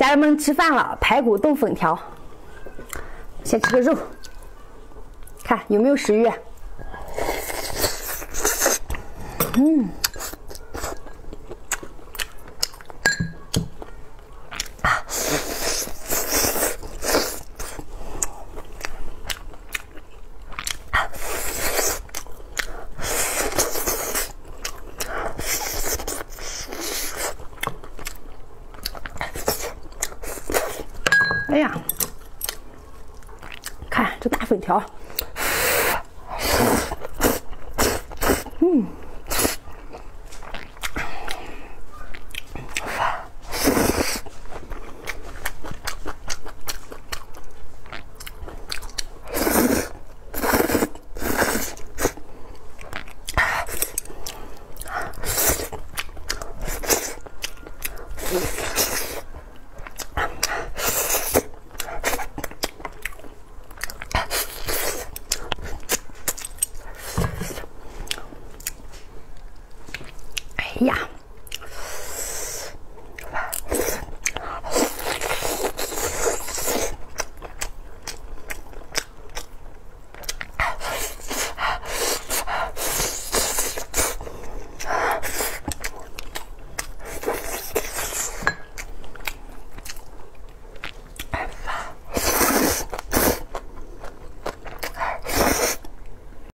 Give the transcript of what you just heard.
家人们吃饭了，排骨炖粉条。先吃个肉，看有没有食欲、啊。嗯，哎呀，看这大粉条，嗯。 Yeah.